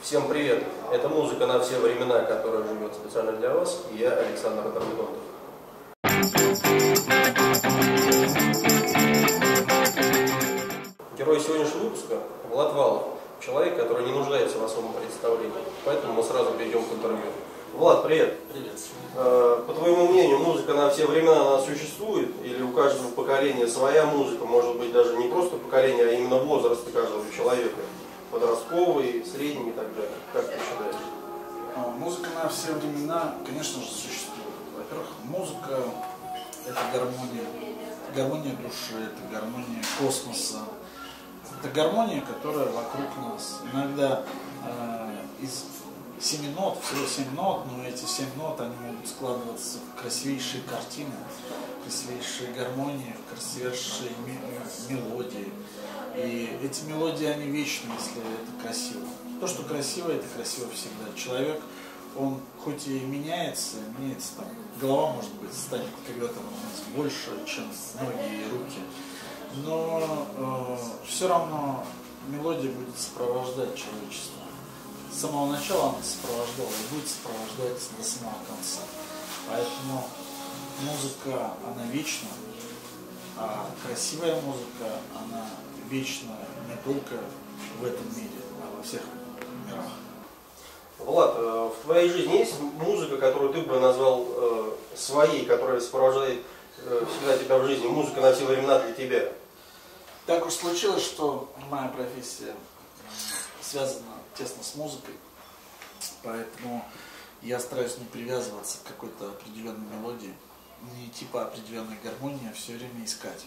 Всем привет! Это «Музыка на все времена», которая живет специально для вас, и я, Александр Атар-Тонтов. Герой сегодняшнего выпуска – Влад Валов, человек, который не нуждается в особом представлении, поэтому мы сразу перейдем к интервью. Влад, привет! Привет! По твоему мнению, музыка на все времена, она существует? Или у каждого поколения своя музыка, может быть, даже не просто поколение, а именно возраста каждого человека? Подростковый, средний и так далее. Как ты считаешь? Музыка на все времена, конечно же, существует. Во-первых, музыка – это гармония. Гармония души, это гармония космоса. Это гармония, которая вокруг нас. Иногда из 7 нот, всего 7 нот, но эти 7 нот, они могут складываться в красивейшие картины, в красивейшие гармонии, в красивейшие мелодии. И эти мелодии, они вечны, если это красиво. То, что красиво, это красиво всегда. Человек, он хоть и меняется там, голова, может быть, станет когда-то больше, чем ноги и руки. Но все равно мелодия будет сопровождать человечество. С самого начала она сопровождала и будет сопровождать до самого конца. Поэтому музыка, она вечна, а красивая музыка, она вечно не только в этом мире, а во всех мирах. Влад, в твоей жизни есть музыка, которую ты бы назвал своей, которая сопровождает всегда тебя в жизни? Музыка на все времена для тебя? Так уж случилось, что моя профессия связана тесно с музыкой, поэтому я стараюсь не привязываться к какой-то определенной мелодии, не идти по определенной гармонии, а все время искать.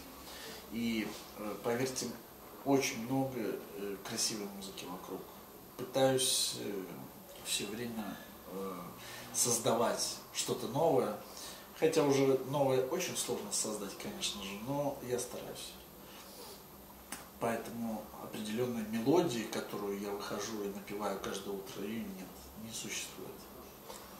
И поверьте, очень много красивой музыки вокруг. Пытаюсь все время создавать что-то новое. Хотя уже новое очень сложно создать, конечно же, но я стараюсь. Поэтому определенной мелодии, которую я выхожу и напеваю каждое утро, ее нет, не существует.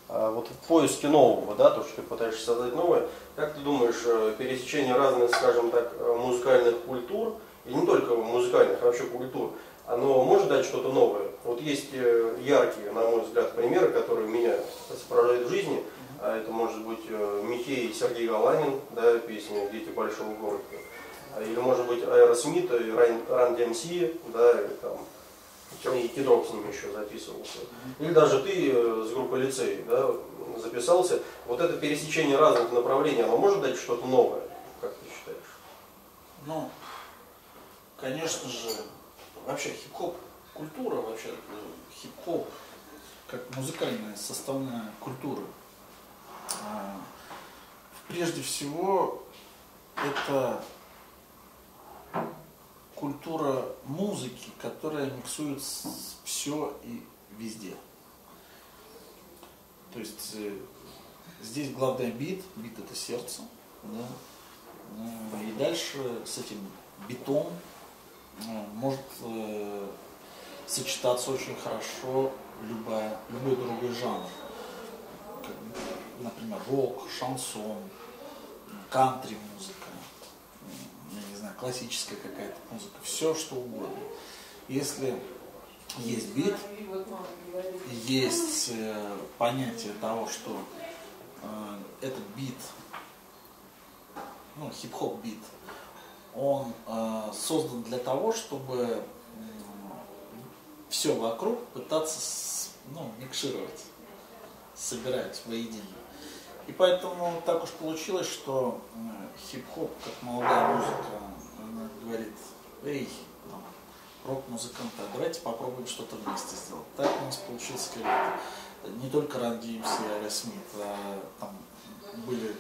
А вот в поиске нового, да, то, что ты пытаешься создать новое, как ты думаешь, пересечение разных, скажем так, музыкальных культур, и не только музыкальных, а вообще культур, оно может дать что-то новое? Вот есть яркие, на мой взгляд, примеры, которые меня сопровождают в жизни. А это может быть Михей и Сергей Галанин, да, песня «Дети большого города». Или, может быть, Аэросмит, Ран-Ди-Эм-Си, да, или там, и Кидропс с ним еще записывался. Или даже ты с группой «Лицей», да, записался. Вот это пересечение разных направлений, оно может дать что-то новое, как ты считаешь? Ну, конечно же, вообще хип-хоп, культура, вообще хип-хоп, как музыкальная составная культуры, прежде всего, это культура музыки, которая миксует все и везде. То есть здесь главное бит, бит это сердце, да? И дальше с этим битом может сочетаться очень хорошо любой другой жанр, как, например, рок, шансон, кантри музыка. Классическая какая-то музыка, все что угодно. Если есть бит, есть понятие того, что этот бит, ну, хип-хоп бит, он создан для того, чтобы все вокруг пытаться, ну, микшировать, собирать воедино. И поэтому так уж получилось, что хип-хоп, как молодая музыка, говорит: эй, рок-музыканты, давайте попробуем что-то вместе сделать. Так у нас получилось не только Ран-Ди-Эм-Си и Аэросмит, а там были,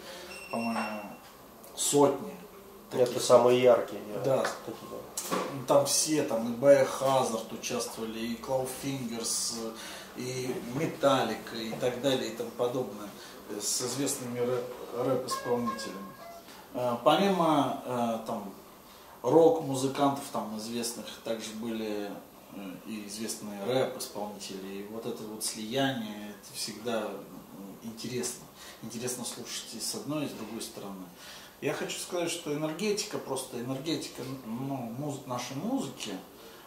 по-моему, сотни. Это самые яркие. Да. Там все, там и B-Hazard участвовали, и Clawfingers, и Metallica, и так далее, и тому подобное, с известными рэп-исполнителями. Помимо там рок-музыкантов там известных, также были и известные рэп-исполнители. И вот это вот слияние, это всегда интересно. Интересно слушать и с одной, и с другой стороны. Я хочу сказать, что энергетика, просто энергетика нашей музыки,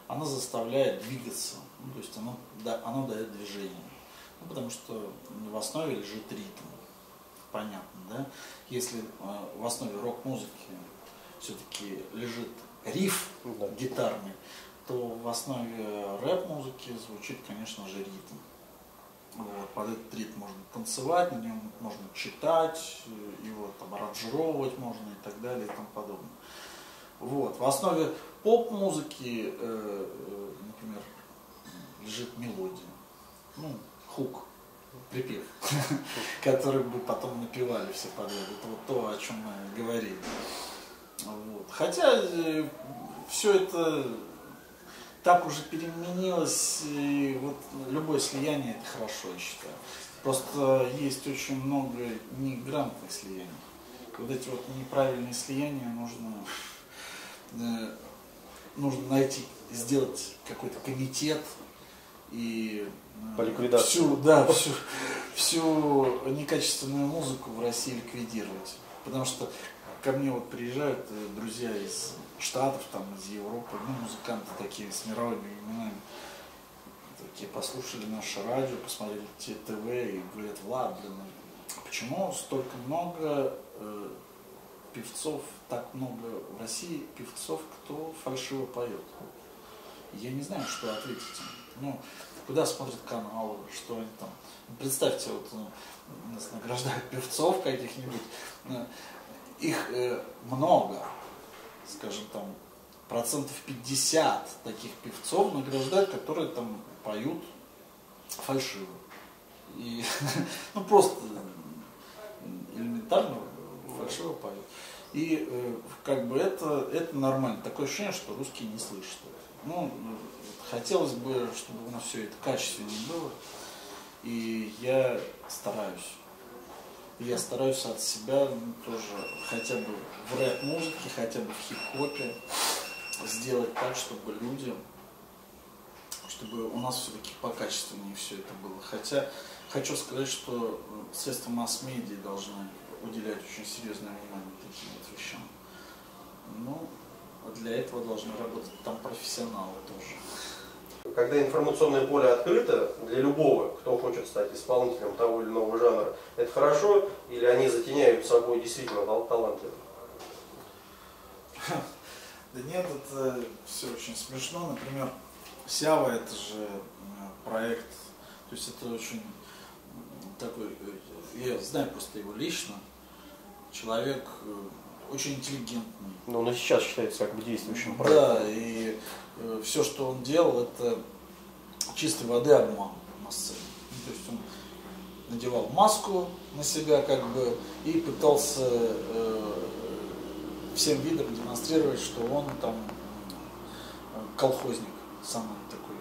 она заставляет двигаться, Ну, то есть оно, да, оно дает движение. Ну, потому что в основе лежит ритм. Понятно, да? Если в основе рок-музыки все-таки лежит риф гитарный, то в основе рэп-музыки звучит, конечно же, ритм. Вот, под этот ритм можно танцевать, на нем можно читать, его там аранжировать можно и так далее и тому подобное. Вот. В основе поп-музыки, например, лежит мелодия, ну, хук, припев, который бы потом напевали все подряд. Это вот то, о чем мы говорили. Вот. Хотя все это так уже переменилось, и вот любое слияние это хорошо, я считаю. Просто есть очень много неграмотных слияний. Вот эти вот неправильные слияния нужно найти, сделать какой-то комитет и по ликвидации. Всю некачественную музыку в России ликвидировать. Потому что ко мне вот приезжают друзья из Штатов, там, из Европы, ну, музыканты такие с мировыми именами, такие послушали наше радио, посмотрели те ТВ и говорят: Влад, блин, почему столько много певцов, так много в России певцов, кто фальшиво поет? Я не знаю, что ответить им. Ну, куда смотрят каналы, что они там. Представьте, вот нас награждают певцов каких-нибудь, их много, скажем там, 50% таких певцов награждают, которые там поют фальшиво. И, ну, просто элементарно фальшиво поют. И как бы это нормально. Такое ощущение, что русские не слышат. Ну, хотелось бы, чтобы у нас все это качественно было. И я стараюсь. Я стараюсь от себя, ну, тоже хотя бы в рэп-музыке, хотя бы в хип-хопе сделать так, чтобы у нас все-таки покачественнее все это было. Хотя хочу сказать, что средства масс-медиа должны уделять очень серьезное внимание таким вот вещам. Ну, для этого должны работать там профессионалы тоже. Когда информационное поле открыто для любого, кто хочет стать исполнителем того или иного жанра, это хорошо или они затеняют собой действительно талантливых? Да нет, это все очень смешно. Например, Сява — это же проект, то есть это очень такой, я знаю просто его лично, человек очень интеллигентный. Но он и сейчас считается как бы действующим проектом. Да, и все, что он делал, это чистой воды обман на сцене. То есть он надевал маску на себя как бы и пытался всем видом демонстрировать, что он там колхозник, самый такой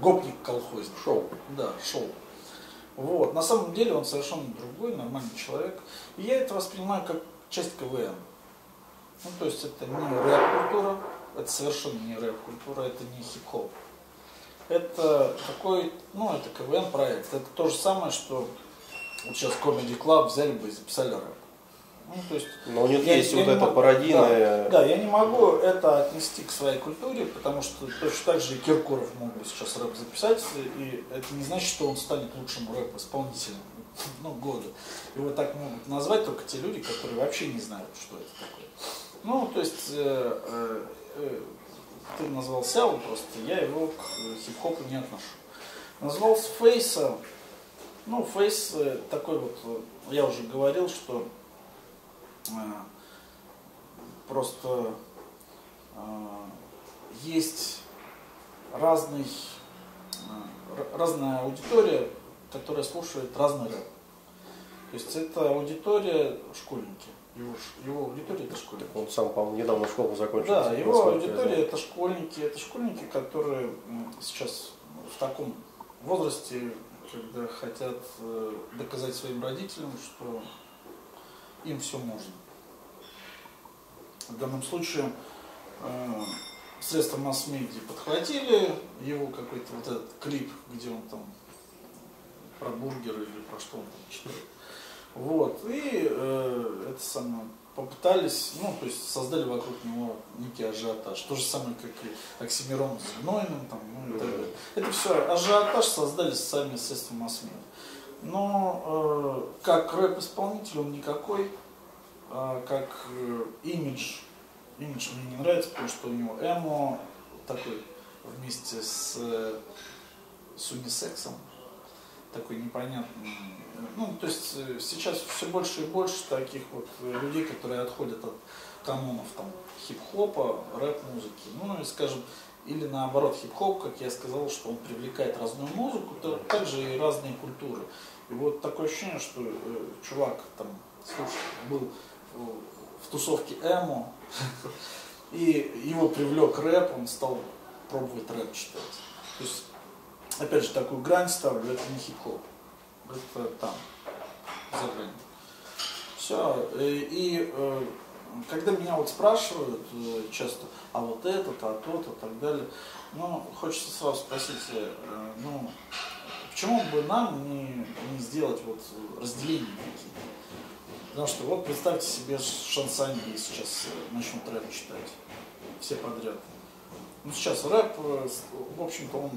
гопник-колхозник. Шоу. Да, шоу. Вот. На самом деле он совершенно другой, нормальный человек. И я это воспринимаю как часть КВН. Ну, то есть это не рэп-культура, это совершенно не рэп-культура, это не хип-хоп. Это такой, ну, это КВН-проект. Это то же самое, что вот сейчас Comedy Club взяли бы и записали рэп. Ну, то есть, но у них есть вот эта пародийная... Да, я не могу это отнести к своей культуре, потому что точно так же и Киркоров мог бы сейчас рэп записать, и это не значит, что он станет лучшим рэп-исполнителем. Ну, года. Его так могут назвать только те люди, которые вообще не знают, что это такое. Ну, то есть, ты назвал Сяву просто, я его к хип-хопу не отношу. Назвался Фейса. Ну, Фейс такой вот, я уже говорил, что просто есть разная аудитория, которая слушает разный рэп. То есть это аудитория школьники. Его аудитория это школьники. Так он сам, по-моему, недавно школу закончил. Да, его аудитория это школьники. Это школьники, которые сейчас в таком возрасте, когда хотят доказать своим родителям, что им все можно. В данном случае средства масс-медиа подхватили его какой-то вот этот клип, где он там про бургеры или про что он там читает. Вот, и это самое, попытались, ну, то есть создали вокруг него некий ажиотаж. То же самое, как и Оксимирон с Ноином, там, ну, и так далее. Это все ажиотаж создали сами средства массового. Но как рэп-исполнитель он никакой, как имидж мне не нравится, потому что у него эмо такой вместе с унисексом, такой непонятный. Ну, то есть сейчас все больше и больше таких вот людей, которые отходят от канонов там хип-хопа, рэп-музыки. Ну, и, скажем, или наоборот, хип-хоп, как я сказал, что он привлекает разную музыку, то также и разные культуры. И вот такое ощущение, что чувак там, слушай, был в тусовке эмо, и его привлек рэп, он стал пробовать рэп читать. То есть, опять же, такую грань ставлю, это не хип-хоп, это там, за гранью. Все, и когда меня вот спрашивают часто, а вот этот, а тот, и так далее, ну, хочется сразу спросить, ну, почему бы нам не сделать вот разделение какие-то? Потому что вот представьте себе шансонье, сейчас начнут рэп читать, все подряд. Ну, сейчас рэп, в общем-то, он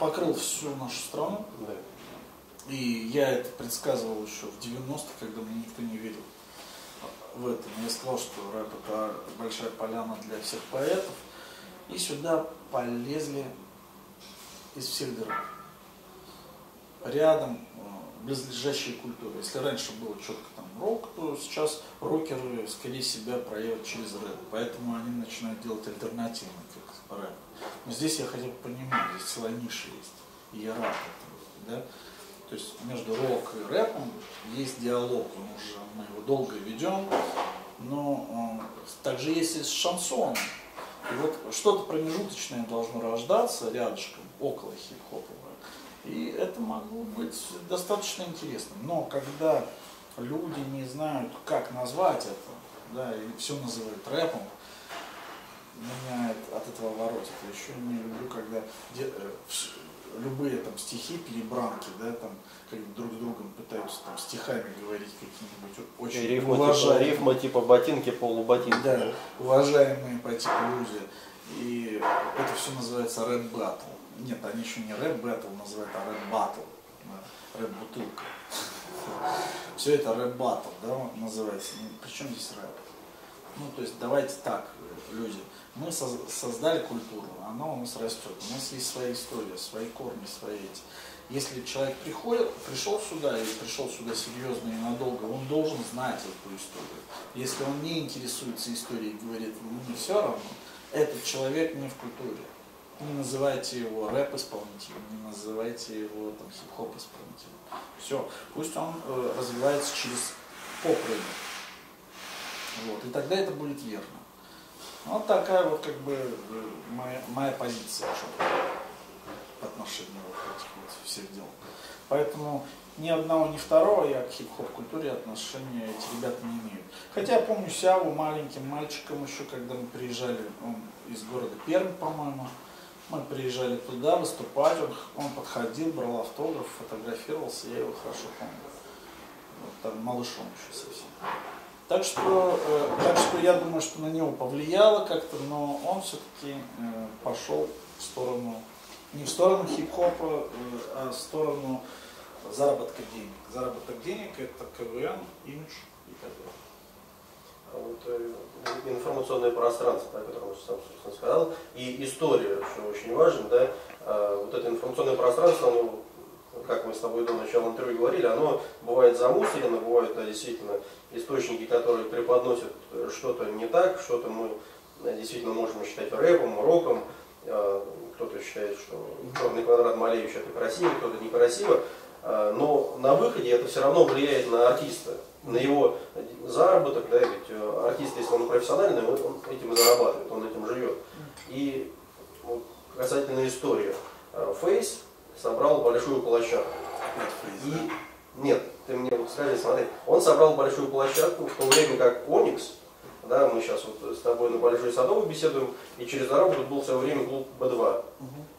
покрыл всю нашу страну, да. И я это предсказывал еще в 90-х, когда мне никто не верил в этом. Я сказал, что рэп – это большая поляна для всех поэтов, и сюда полезли из всех дыр. Рядом близлежащие культуры. Если раньше было четко там рок, то сейчас рокеры скорее себя проявят через рэп. Поэтому они начинают делать альтернативный как рэп. Но здесь я хотя бы понимаю, здесь целая ниша есть. Иерархия, да? То есть между рок и рэпом есть диалог. Мы его долго ведем. Но также есть и с шансоном. И вот что-то промежуточное должно рождаться рядышком, около хип-хопа. И это могло быть достаточно интересным. Но когда люди не знают, как назвать это, да, и все называют рэпом, меня от этого воротит. Я еще не люблю, когда любые там стихи, перебранки, да, там, как друг с другом пытаются там стихами говорить какие-нибудь очень уважаемые. Рифма типа ботинки, полуботинки. Да, уважаемые по типу люди. И это все называется рэп-баттл. Нет, они еще не рэп-баттл называют, а рэп-баттл. Да. Рэп-бутылка. Все это рэп-баттл, да, называется. Причем здесь рэп? Ну, то есть, давайте так, люди. Мы создали культуру, она у нас растет. У нас есть своя история, свои корни, свои эти. Если человек пришел сюда, и пришел сюда серьезно и надолго, он должен знать эту историю. Если он не интересуется историей и говорит, ну, не все равно, этот человек не в культуре. Не называйте его рэп-исполнителем, не называйте его там хип-хоп-исполнителем. Все, пусть он развивается через поп-рынок. Вот, и тогда это будет верно. Вот такая вот как бы моя позиция по отношению вот этих вот всех дел. Поэтому ни одного, ни второго я к хип-хоп-культуре отношения эти ребята не имеют. Хотя я помню Сяву маленьким мальчиком еще, когда мы приезжали, он из города Пермь, по-моему. Мы приезжали туда выступать, он подходил, брал автограф, фотографировался, я его хорошо помню. Вот там малышом еще совсем. Так что я думаю, что на него повлияло как-то, но он все-таки пошел в сторону, не в сторону хип-хопа, а в сторону заработка денег. Заработок денег – это КВН, имидж и так далее. Вот, информационное пространство, о котором я сам, собственно, сказал, и история, что очень важно, да, вот это информационное пространство, оно, как мы с тобой до начала интервью говорили, оно бывает замусорено, бывают, да, действительно источники, которые преподносят что-то не так, что-то мы действительно можем считать рэпом, роком, кто-то считает, что черный квадрат Малевича это красиво, кто-то некрасиво, но на выходе это все равно влияет на артиста. На его заработок, да, ведь артист, если он профессиональный, он этим и зарабатывает, он этим живет. И вот, касательно истории, Фейс собрал большую площадку. И, нет, ты мне вот скажи, смотри, он собрал большую площадку, в то время как Оникс, да, мы сейчас вот с тобой на Большой Садовой беседуем, и через дорогу тут был в свое время клуб Б2.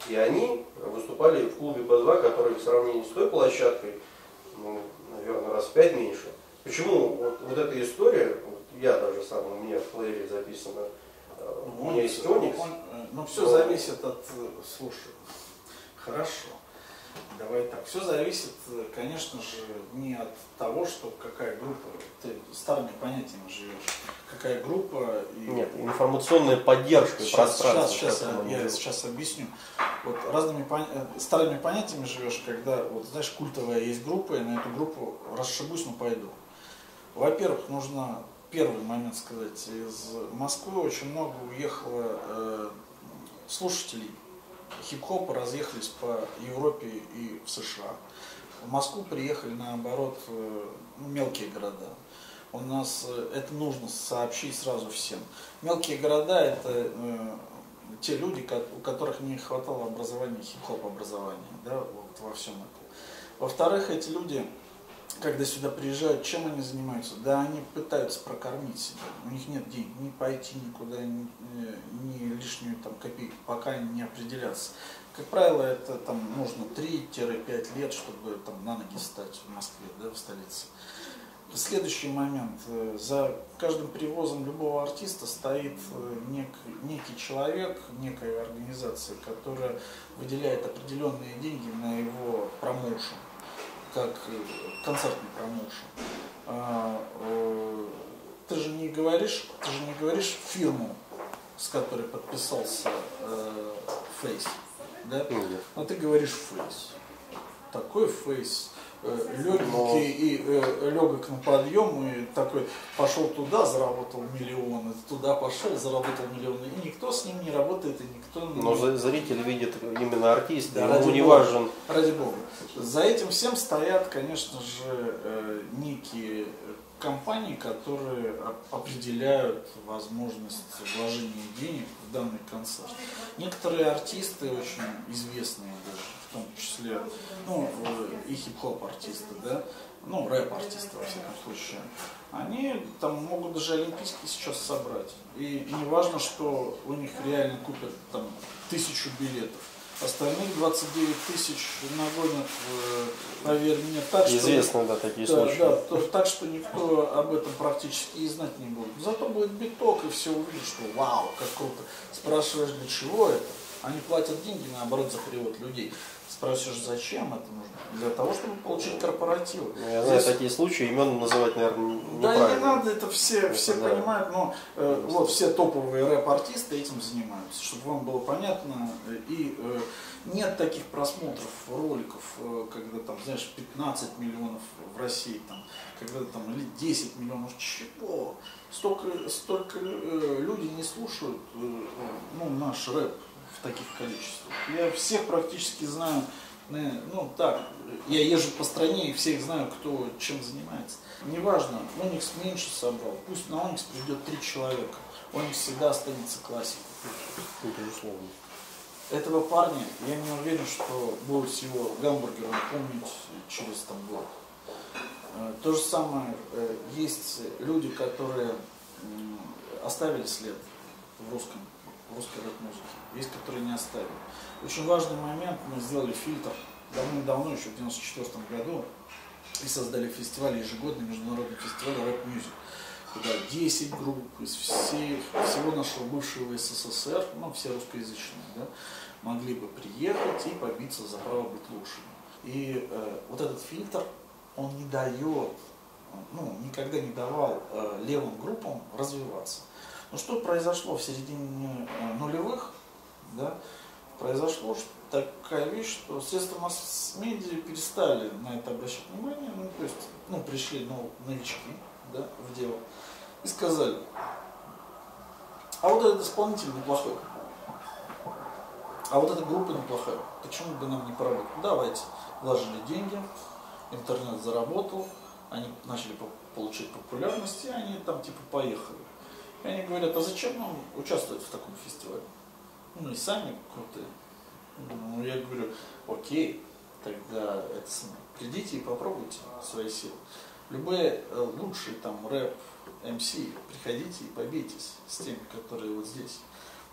И они выступали в клубе Б2, который в сравнении с той площадкой, ну, наверное, раз в 5 меньше. Почему вот эта история, вот я даже сам, у меня в плеере записано, у меня есть Оникс. Ну, все зависит от... Слушай, хорошо. Давай так. Все зависит, конечно же, не от того, что какая группа, ты старыми понятиями живешь, какая группа... И... Нет, информационная поддержка пространства. Сейчас объясню. Вот старыми понятиями живешь, когда, вот знаешь, культовая есть группа, и на эту группу расшибусь, но пойду. Во-первых, нужно первый момент сказать, из Москвы очень много уехало слушателей. Хип-хопы разъехались по Европе и в США. В Москву приехали, наоборот, мелкие города. У нас это нужно сообщить сразу всем. Мелкие города – это те люди, у которых не хватало образования, хип-хоп образования, да, вот во всем этом. Во-вторых, эти люди, когда сюда приезжают, чем они занимаются? Да, они пытаются прокормить себя. У них нет денег ни пойти никуда, ни лишнюю там копейку, пока не определятся. Как правило, это там нужно 3-5 лет, чтобы там на ноги стать в Москве, да, в столице. Следующий момент. За каждым привозом любого артиста стоит некий человек, некая организация, которая выделяет определенные деньги на его промоушен, как концертный промоушен. Ты же не говоришь фирму, с которой подписался Фейс, да? Но ты говоришь Фейс. Такой Фейс, легкий и легок на подъем, и такой пошел туда, заработал миллионы, туда пошел, заработал миллионы. И никто с ним не работает, и никто... Но зритель видит именно артиста, да, ему не важен. Ради бога. За этим всем стоят, конечно же, некие компании, которые определяют возможность вложения денег в данный концерт. Некоторые артисты очень известные даже, в том числе, ну, и хип-хоп артисты, да, ну, рэп артисты во всяком случае, они там могут даже олимпийские сейчас собрать. И не важно, что у них реально купят там 1000 билетов. Остальные 29 000 нагонят, поверь мне, так что... Известно, да, такие случаи. Да, так что никто об этом практически и знать не будет. Зато будет биток, и все увидят, что вау, как круто. Спрашиваешь, для чего это? Они платят деньги, наоборот, за привод людей. Спрашиваешь, зачем это нужно? Для того, чтобы получить корпоративы. Я знаю, такие случаи, имен называть, наверное, неправильно. Да, не надо, это все да, понимают, но вот все топовые рэп-артисты этим занимаются, чтобы вам было понятно. И нет таких просмотров роликов, когда там, знаешь, 15 миллионов в России, там, когда там или 10 миллионов, чего? Столько люди не слушают ну, наш рэп. В таких количествах. Я всех практически знаю, ну так, я езжу по стране и всех знаю, кто чем занимается. Неважно, Оникс меньше собрал, пусть на Оникс придет 3 человека, Оникс всегда останется классикой. Безусловно. Этого парня, я не уверен, что будут с его гамбургером помнить через там год. То же самое, есть люди, которые оставили след в русской рэп-музыке. Есть, которые не оставили. Очень важный момент, мы сделали фильтр давно-давно, еще в 1994 году, и создали фестиваль, ежегодный международный фестиваль Rap Music, куда 10 групп из всего нашего бывшего СССР, ну, все русскоязычные, да, могли бы приехать и побиться за право быть лучшим. И вот этот фильтр, он не дает, ну, никогда не давал левым группам развиваться. Но что произошло в середине нулевых, да, произошло такая вещь, что средства масс-медиа перестали на это обращать внимание, ну, то есть, ну, пришли новички, да, в дело, и сказали, а вот этот исполнитель неплохой, а вот эта группа неплохая, почему бы нам не поработать? Давайте, вложили деньги, интернет заработал, они начали получать популярность, и они там типа поехали. И они говорят, а зачем нам участвовать в таком фестивале? Ну и сами крутые. Ну я говорю, окей, тогда это самое. Придите и попробуйте свои силы. Любые лучшие там рэп, МС, приходите и побейтесь с теми, которые вот здесь.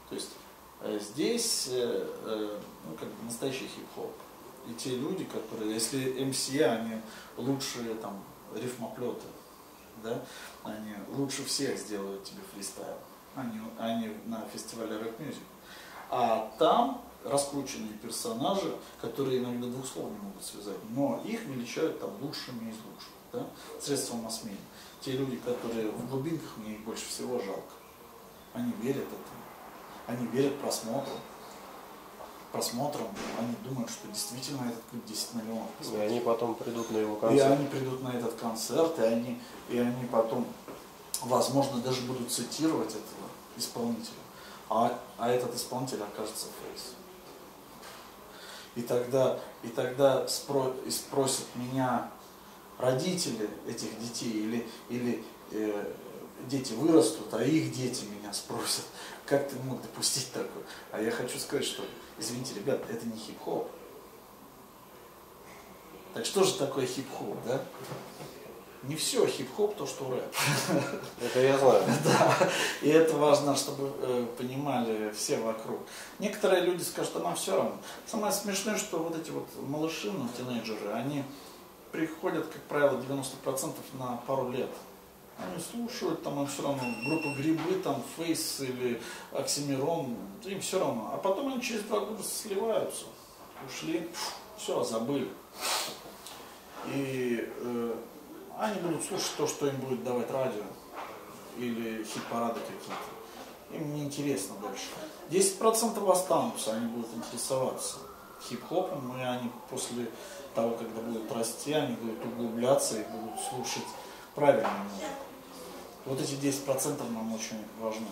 То есть здесь ну, как бы настоящий хип-хоп. и те люди, которые, если MC, они лучшие там рифмоплеты, да, они лучше всех сделают тебе фристайл, они на фестивале Rap Music. А там раскрученные персонажи, которые иногда двух слов не могут связать, но их величают там лучшими из лучших, да, средством масс-медиа. Те люди, которые в глубинках, мне их больше всего жалко. Они верят этому, они верят просмотрам, они думают, что действительно этот клип 10 миллионов просмотров. И они потом придут на его концерт. И они придут на этот концерт, и они потом, возможно, даже будут цитировать этого исполнителя. А этот исполнитель окажется Фейс. И тогда спросят меня родители этих детей или дети вырастут, а их дети меня спросят, как ты мог допустить такое? А я хочу сказать, что, извините, ребят, это не хип-хоп. Так что же такое хип-хоп, да? Не все хип-хоп, то, что рэп. Это я знаю. Да, и это важно, чтобы понимали все вокруг. Некоторые люди скажут, а нам все равно. Самое смешное, что вот эти вот малыши, ну, тинейджеры, они приходят, как правило, 90% на пару лет. Они слушают, там им все равно, группа Грибы, там Фейс или Оксимирон, им все равно. А потом они через 2 года сливаются, ушли, все, забыли. И они будут слушать то, что им будет давать радио или хит-парады какие-то. Им неинтересно дальше. 10% останутся, они будут интересоваться хип-хопом, и они после того, когда будут расти, они будут углубляться и будут слушать правильную музыку. Вот эти 10% нам очень важны.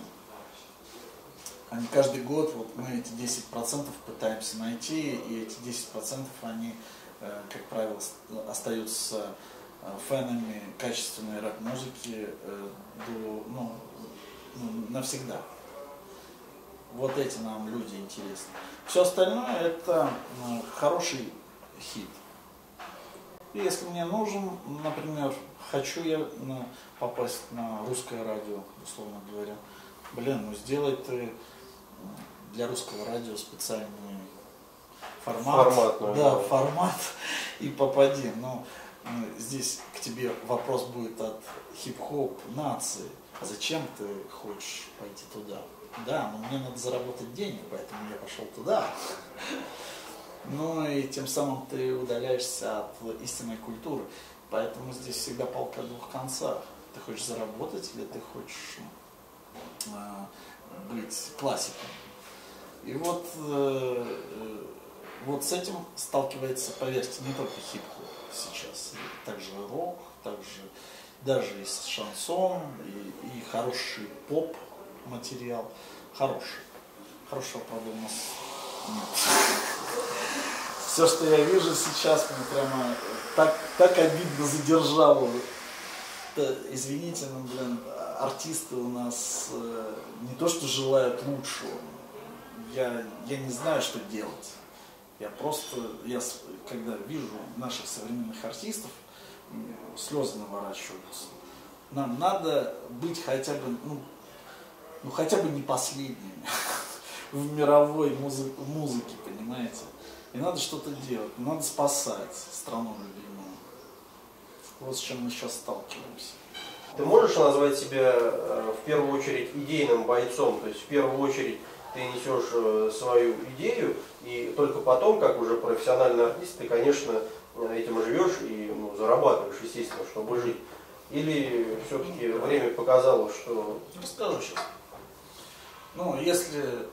Они каждый год, вот мы эти 10% пытаемся найти, и эти 10% они, как правило, остаются фенами качественной рэп-музыки навсегда. Вот эти нам люди интересны. Все остальное это хороший хит. И если мне нужен, например, хочу я попасть на русское радио, условно говоря, ну сделай ты для русского радио специальный формат и попади. Но здесь к тебе вопрос будет от хип-хоп нации. Зачем ты хочешь пойти туда? Да, но мне надо заработать денег, поэтому я пошел туда. Ну и тем самым ты удаляешься от истинной культуры. Поэтому здесь всегда палка о двух концах. Ты хочешь заработать или ты хочешь быть классиком. И вот с этим сталкивается, поверьте, не только хип-хоп сейчас. Также рок, также даже есть шансон и хороший поп-материал. Хороший. Хорошего правда у нас нет. Все, что я вижу сейчас, мне прямо так обидно задержало. Извините, но, блин, артисты у нас не то что желают лучшего. Я не знаю, что делать. Я когда вижу наших современных артистов, слезы наворачиваются. Нам надо быть хотя бы, хотя бы не последними в мировой музыке, понимаете? И надо что-то делать, надо спасать страну любимую. Вот с чем мы сейчас сталкиваемся. Ты можешь назвать себя в первую очередь идейным бойцом? То есть в первую очередь ты несешь свою идею, и только потом, как уже профессиональный артист, ты, конечно, этим живешь и зарабатываешь, естественно, чтобы жить. Или все-таки время показало, что... Расскажу сейчас. Если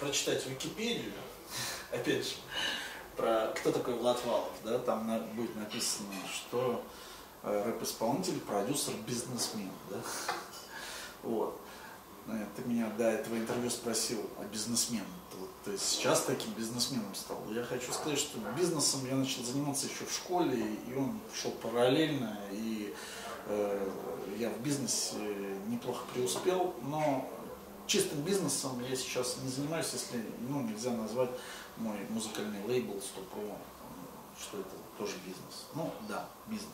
прочитать Википедию, опять же, про кто такой Влад Валов, да, там будет написано, что рэп-исполнитель, продюсер, бизнесмен, да? Вот. Ты меня до этого интервью спросил о бизнесмене. Ты сейчас таким бизнесменом стал. Я хочу сказать, что бизнесом я начал заниматься еще в школе, и он шел параллельно, и я в бизнесе неплохо преуспел, но чистым бизнесом я сейчас не занимаюсь, если нельзя назвать мой музыкальный лейбл стопро, что это тоже бизнес. Да, бизнес.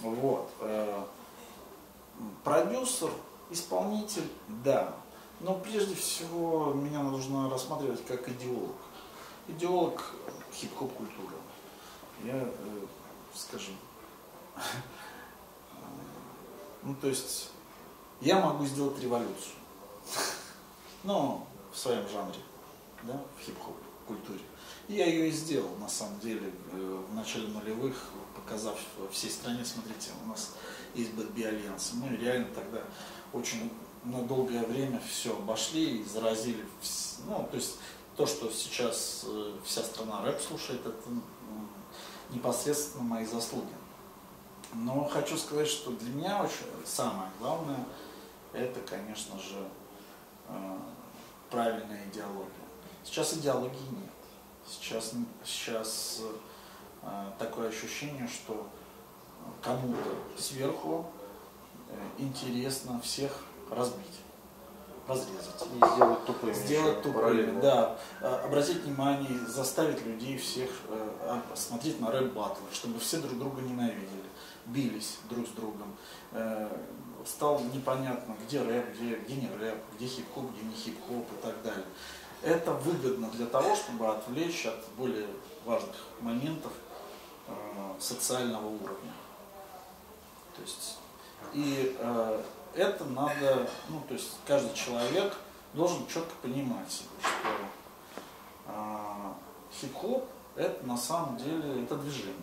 Вот. Продюсер, исполнитель, да. Но прежде всего меня нужно рассматривать как идеолог. Идеолог хип-хоп культура. Я, скажем, ну то есть я могу сделать революцию, но в своем жанре, да, в хип-хоп культуре. И я ее и сделал, на самом деле, в начале нулевых, показав всей стране, смотрите, у нас есть Bad Balance. Мы реально тогда очень на долгое время все обошли и заразили, ну то есть то, что сейчас вся страна рэп слушает, это непосредственно мои заслуги. Но хочу сказать, что для меня очень самое главное, это, конечно же, правильная идеология. Сейчас идеологии нет. Сейчас такое ощущение, что кому-то сверху интересно всех разбить, разрезать. И сделать тупыми. Сделать тупыми, да. Обратить внимание, заставить людей всех смотреть на рэп-баттлы, чтобы все друг друга ненавидели, бились друг с другом. Стало непонятно, где рэп, где не рэп, где хип-хоп, где не хип-хоп и так далее. Это выгодно для того, чтобы отвлечь от более важных моментов социального уровня. То есть, и это надо, ну то есть каждый человек должен четко понимать, что хип-хоп это на самом деле это движение.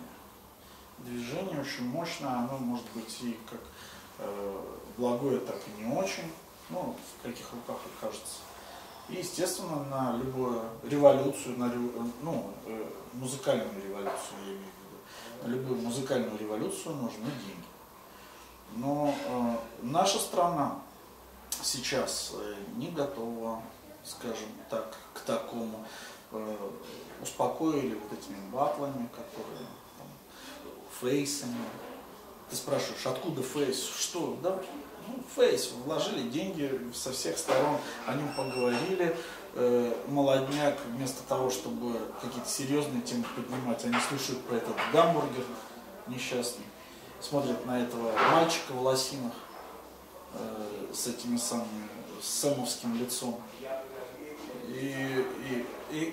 Движение очень мощное, оно может быть и как благое, так и не очень, ну в каких руках это кажется. И, естественно, на любую революцию, ну, музыкальную революцию, я имею в виду, на любую музыкальную революцию нужны деньги. Но наша страна сейчас не готова, скажем так, к такому. Успокоили вот этими батлами, которые там, фейсами. Ты спрашиваешь, откуда фейс? Что? Да? Ну, Фейс, вложили деньги со всех сторон, о нем поговорили. Молодняк, вместо того, чтобы какие-то серьезные темы поднимать, они слушают про этот гамбургер несчастный, смотрят на этого мальчика в лосинах с этими самыми сэмовским лицом. И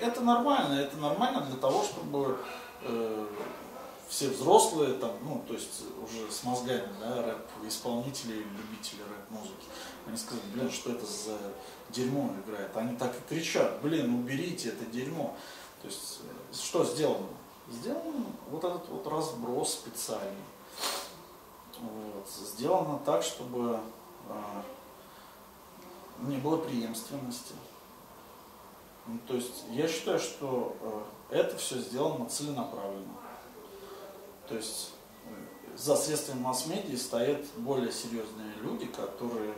это нормально для того, чтобы все взрослые, там, ну, то есть уже с мозгами, да, рэп-исполнители, любители рэп-музыки, они сказали, блин, что это за дерьмо играет. Они так и кричат, блин, уберите это дерьмо. То есть, что сделано? Сделан вот этот вот разброс специальный. Вот. Сделано так, чтобы не было преемственности. Ну, то есть, я считаю, что это все сделано целенаправленно. То есть за средствами масс-медиа стоят более серьезные люди, которые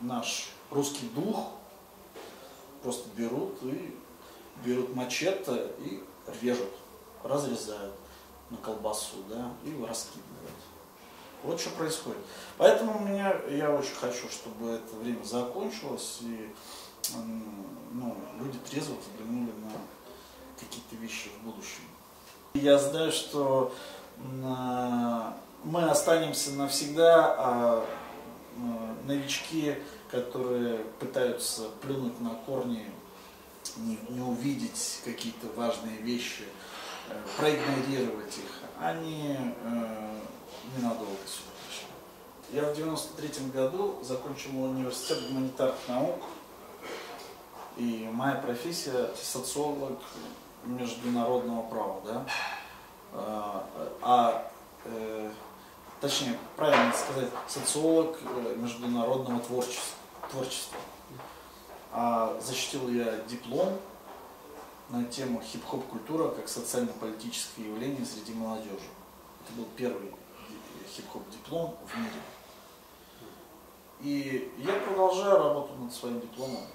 наш русский дух просто берут мачете и режут, разрезают на колбасу, да, и раскидывают. Вот что происходит. Поэтому я очень хочу, чтобы это время закончилось и ну, люди трезво взглянули на какие-то вещи в будущем. Я знаю, что мы останемся навсегда, а новички, которые пытаются плюнуть на корни, не увидеть какие-то важные вещи, проигнорировать их, они ненадолго сюда пришли. Я в 1993 году закончил университет гуманитарных наук, и моя профессия социолог международного права, да, точнее, правильно сказать, социолог международного творчества. Защитил я диплом на тему хип-хоп-культура как социально-политическое явление среди молодежи. Это был первый хип-хоп-диплом в мире. И я продолжаю работу над своим дипломом.